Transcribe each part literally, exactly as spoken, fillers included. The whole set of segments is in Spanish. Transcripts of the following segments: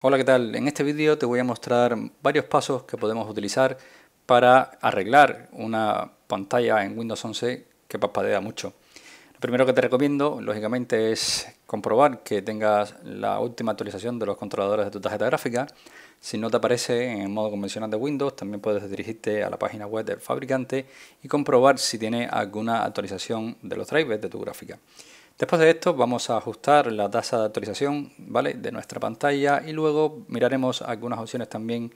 Hola, ¿qué tal? En este vídeo te voy a mostrar varios pasos que podemos utilizar para arreglar una pantalla en Windows once que parpadea mucho. Lo primero que te recomiendo, lógicamente, es comprobar que tengas la última actualización de los controladores de tu tarjeta gráfica. Si no te aparece en el modo convencional de Windows, también puedes dirigirte a la página web del fabricante y comprobar si tiene alguna actualización de los drivers de tu gráfica. Después de esto vamos a ajustar la tasa de actualización, ¿vale?, de nuestra pantalla, y luego miraremos algunas opciones también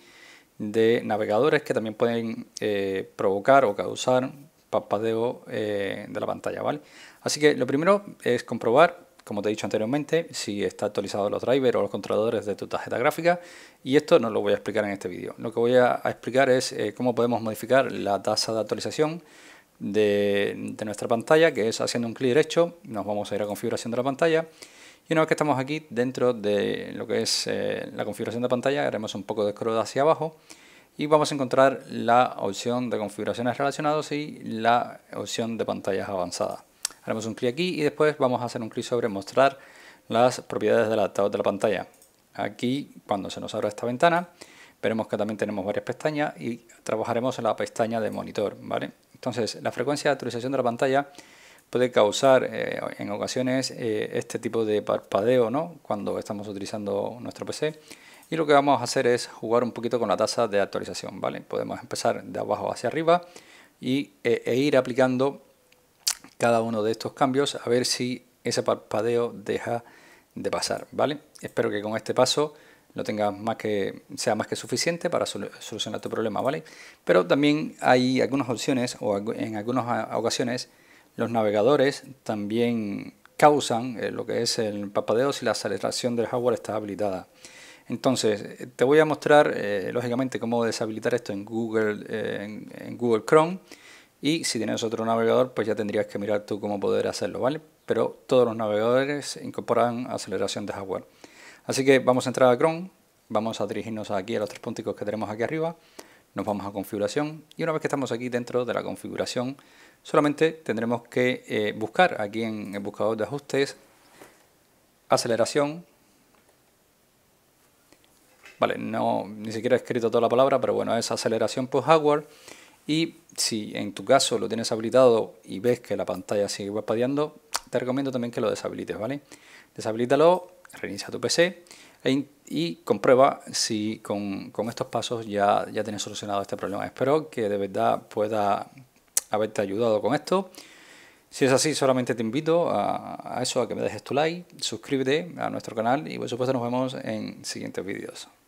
de navegadores que también pueden eh, provocar o causar parpadeo eh, de la pantalla, ¿vale? Así que lo primero es comprobar, como te he dicho anteriormente, si está actualizado los drivers o los controladores de tu tarjeta gráfica, y esto no lo voy a explicar en este vídeo. Lo que voy a explicar es eh, cómo podemos modificar la tasa de actualización De, de nuestra pantalla, que es haciendo un clic derecho. Nos vamos a ir a configuración de la pantalla, y una vez que estamos aquí dentro de lo que es eh, la configuración de pantalla, haremos un poco de scroll hacia abajo y vamos a encontrar la opción de configuraciones relacionadas y la opción de pantallas avanzadas. Haremos un clic aquí y después vamos a hacer un clic sobre mostrar las propiedades del altavoz de la pantalla. Aquí, cuando se nos abra esta ventana, veremos que también tenemos varias pestañas y trabajaremos en la pestaña de monitor, ¿vale? Entonces, la frecuencia de actualización de la pantalla puede causar eh, en ocasiones eh, este tipo de parpadeo, ¿no?, cuando estamos utilizando nuestro P C. Y lo que vamos a hacer es jugar un poquito con la tasa de actualización, ¿vale? Podemos empezar de abajo hacia arriba y, eh, e ir aplicando cada uno de estos cambios a ver si ese parpadeo deja de pasar, ¿vale? Espero que con este paso lo tengas más que, sea más que suficiente para solucionar tu problema, ¿vale? Pero también hay algunas opciones, o en algunas ocasiones los navegadores también causan lo que es el parpadeo si la aceleración del hardware está habilitada. Entonces, te voy a mostrar, eh, lógicamente, cómo deshabilitar esto en Google, eh, en, en Google Chrome. Y si tienes otro navegador, pues ya tendrías que mirar tú cómo poder hacerlo, ¿vale? Pero todos los navegadores incorporan aceleración de hardware. Así que vamos a entrar a Chrome, vamos a dirigirnos aquí a los tres punticos que tenemos aquí arriba, nos vamos a configuración, y una vez que estamos aquí dentro de la configuración, solamente tendremos que eh, buscar aquí en el buscador de ajustes, aceleración. Vale, no, ni siquiera he escrito toda la palabra, pero bueno, es aceleración por hardware. Y si en tu caso lo tienes habilitado y ves que la pantalla sigue parpadeando, te recomiendo también que lo deshabilites, ¿vale? Deshabilítalo. Reinicia tu P C e, y comprueba si con, con estos pasos ya, ya tienes solucionado este problema. Espero que de verdad pueda haberte ayudado con esto. Si es así, solamente te invito a, a eso, a que me dejes tu like, suscríbete a nuestro canal y por supuesto nos vemos en siguientes vídeos.